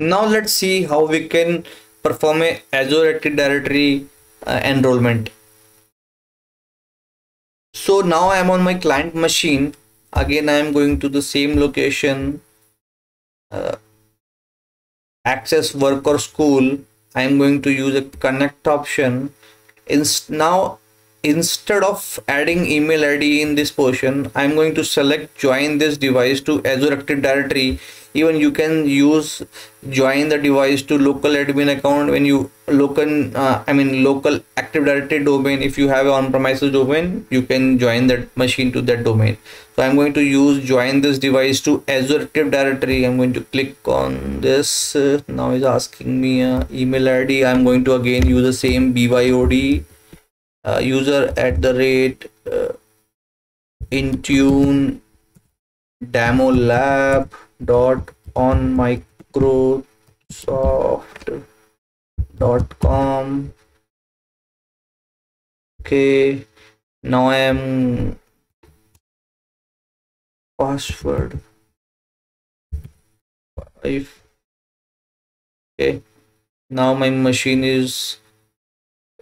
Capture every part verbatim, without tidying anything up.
Now let's see how we can perform a Azure Active Directory uh, enrollment. So now I am on my client machine. Again, I am going to the same location, uh, access work or school. I am going to use a connect option. Inst now instead of adding email I D in this portion, I am going to select join this device to Azure Active Directory. Even you can use join the device to local admin account when you local uh, I mean local Active Directory domain. If you have an on-premises domain, you can join that machine to that domain. So I'm going to use join this device to Azure Active Directory. I'm going to click on this. Uh, now it's asking me uh, email I D. I'm going to again use the same B Y O D uh, user at the rate uh, Intune demo lab dot on Microsoft dot com. Okay, now I am password five. Okay, now my machine is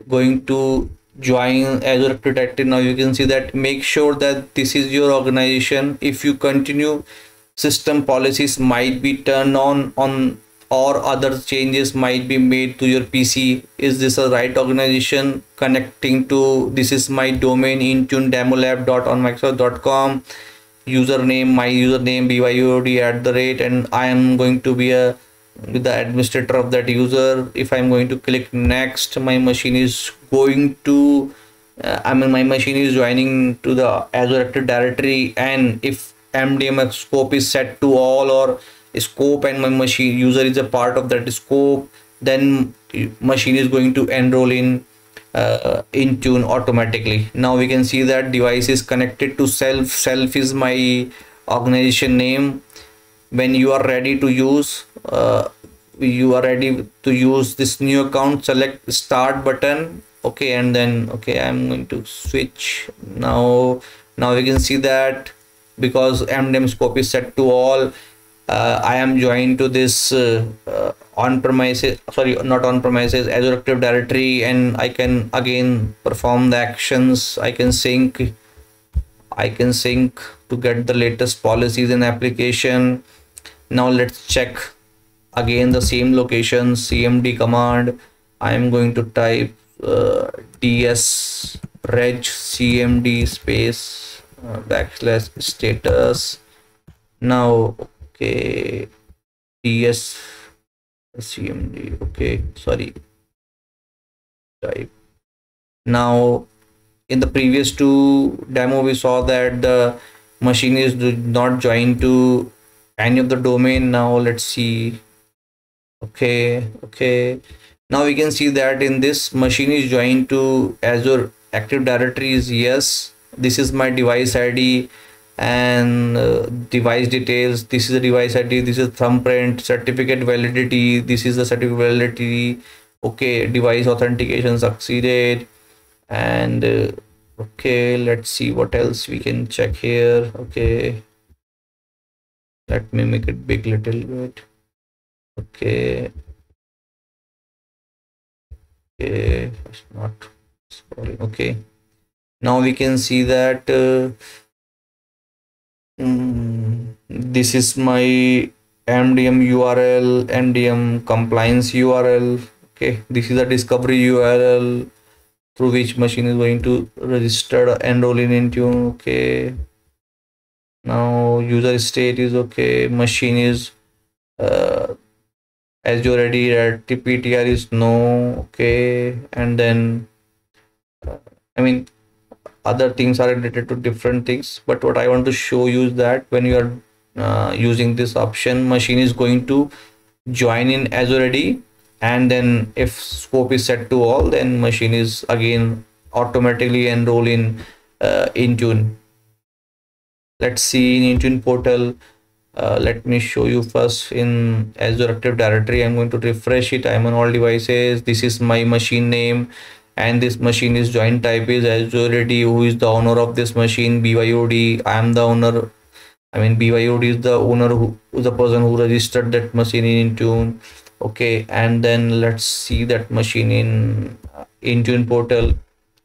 going to join Azure Active Directory. Now you can see that make sure that this is your organization. If you continue, system policies might be turned on on or other changes might be made to your P C. Is this a right organization? Connecting to this is my domain Intune demo lab dot on Microsoft dot com. Username, my username B Y O D at the rate, and I am going to be a the administrator of that user. If I'm going to click next, my machine is going to uh, I mean my machine is joining to the Azure Active Directory. And if M D M scope is set to all or scope and my machine user is a part of that scope, then machine is going to enroll in uh, Intune automatically. Now we can see that device is connected to self. Self is my organization name. When you are ready to use uh, you are ready to use this new account, select start button. Okay, and then okay, I'm going to switch. Now now we can see that because M D M scope is set to all, uh, I am joined to this uh, uh, on premises, sorry, not on premises, Azure Active Directory, and I can again perform the actions. I can sync, I can sync to get the latest policies and application. Now let's check again the same location, C M D command. I am going to type uh, dsregcmd space Uh, backslash status. Now okay, dsregcmd, okay, sorry, type. Now in the previous two demo we saw that the machine is not joined to any of the domain. Now let's see. Okay, okay, now we can see that in this machine is joined to Azure Active Directory is yes. This is my device I D and uh, device details. This is the device I D. This is thumbprint, certificate validity. This is the certificate validity. Okay, device authentication succeeded. And uh, okay, let's see what else we can check here. Okay, let me make it big little bit. Okay, okay, it's not scrolling. Okay. Now we can see that uh, mm, this is my M D M U R L, M D M compliance U R L. Okay, this is a discovery U R L through which machine is going to register enroll in Intune. Okay, now user state is okay, machine is uh, Azure I D, T P T R is no. Okay, and then uh, I mean other things are related to different things, but what I want to show you is that when you are uh, using this option, machine is going to join in Azure I D, and then if scope is set to all, then machine is again automatically enroll in uh, Intune. Let's see in Intune portal. Uh, let me show you first in Azure Active Directory. I'm going to refresh it. I'm on all devices. This is my machine name. And this machine is joint type is Azure I D. Who is the owner of this machine? B Y O D. I am the owner. I mean, B Y O D is the owner, who the person who registered that machine in Intune. Okay, and then let's see that machine in Intune portal.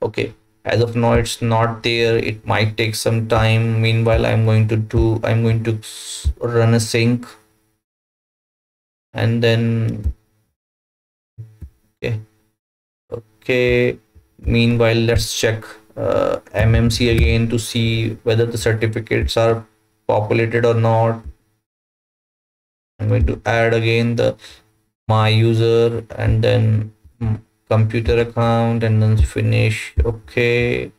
Okay, as of now it's not there. It might take some time. Meanwhile, I'm going to do I'm going to run a sync, and then okay okay meanwhile let's check uh, M M C again to see whether the certificates are populated or not. I'm going to add again the my user and then computer account and then finish. Okay,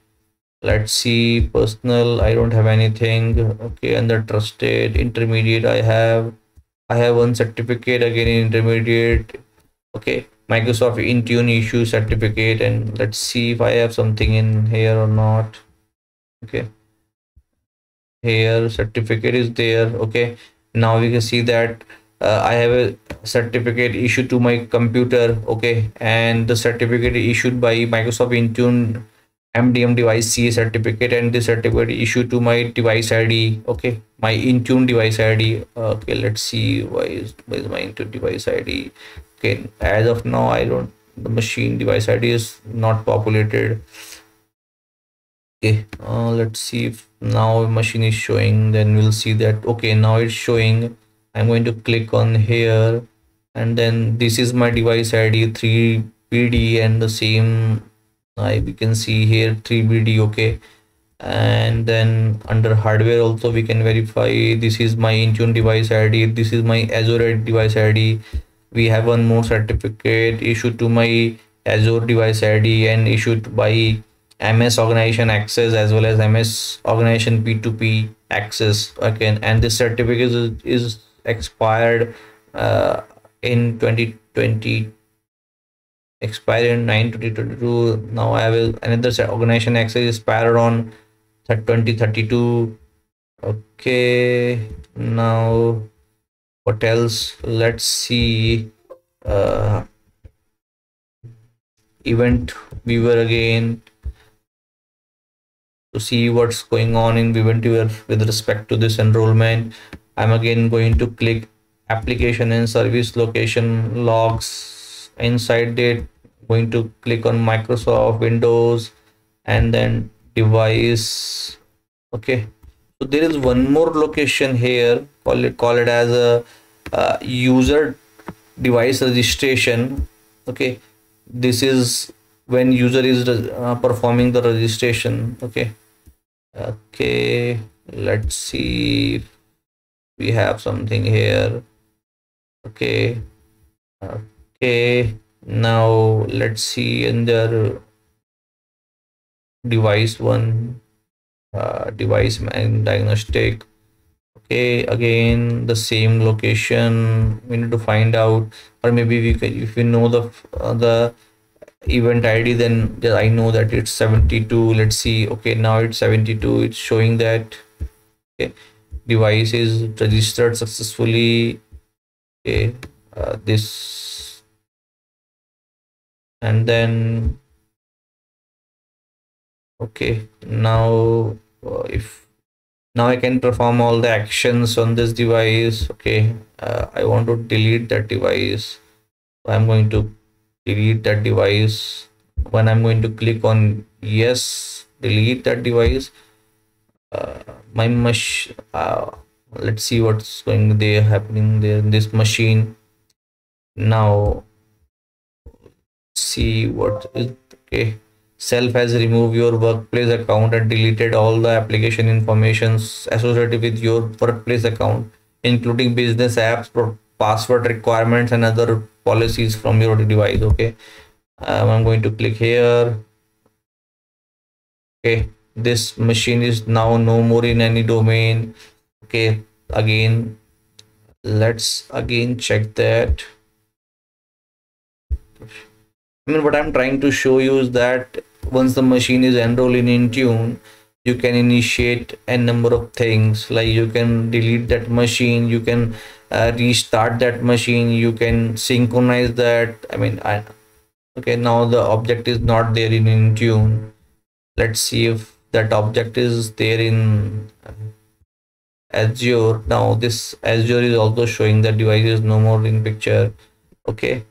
let's see. Personal, I don't have anything. Okay, and the trusted intermediate, I have I have one certificate again in intermediate. Okay, Microsoft Intune issue certificate, and let's see if I have something in here or not. Okay, here certificate is there. Okay, now we can see that uh, I have a certificate issued to my computer. Okay, and the certificate issued by Microsoft Intune M D M device C certificate, and the certificate issued to my device I D. Okay, my Intune device I D. Okay, let's see why is, why is my Intune device I D. Okay, as of now I don't, the machine device I D is not populated. Okay, uh, let's see if now machine is showing, then we'll see that. Okay, now it's showing. I'm going to click on here, and then this is my device I D three B D, and the same I we can see here three B D. Okay, and then under hardware also we can verify this is my Intune device I D, this is my Azure device I D. We have one more certificate issued to my Azure device I D and issued by M S organization access as well as M S organization P two P access again, and this certificate is, is expired uh, in twenty twenty, expired in nine twenty twenty-two. Now I have another organization access expired on twenty thirty-two. Okay, now what else? Let's see uh, event viewer again to see what's going on in event viewer with respect to this enrollment. I'm again going to click application and service location logs. Inside it, going to click on Microsoft Windows and then device. Okay, so there is one more location here, call it call it as a uh, user device registration. Okay, this is when user is uh, performing the registration. Okay, okay, let's see if we have something here. Okay, okay, now let's see under device one, uh, device and diagnostic. Okay, again the same location. We need to find out, or maybe we can, if you know the uh, the event I D, then I know that it's seventy-two. Let's see. Okay, now it's seventy-two. It's showing that. Okay, device is registered successfully. Okay, uh, this, and then okay, now uh, if now I can perform all the actions on this device. Okay, uh, I want to delete that device, so I'm going to delete that device. When I'm going to click on yes, delete that device, uh, my mush uh, let's see what's going there happening there in this machine. Now see what is. Okay, self has removed your workplace account and deleted all the application informations associated with your workplace account, including business apps, password requirements, and other policies from your device. Okay, um, I'm going to click here. Okay, this machine is now no more in any domain. Okay, again let's again check that. I mean, what I'm trying to show you is that once the machine is enrolled in Intune, you can initiate a number of things, like you can delete that machine, you can uh, restart that machine, you can synchronize that. I mean, I, okay, now the object is not there in Intune. Let's see if that object is there in Azure. Now this Azure is also showing that device is no more in picture. Okay,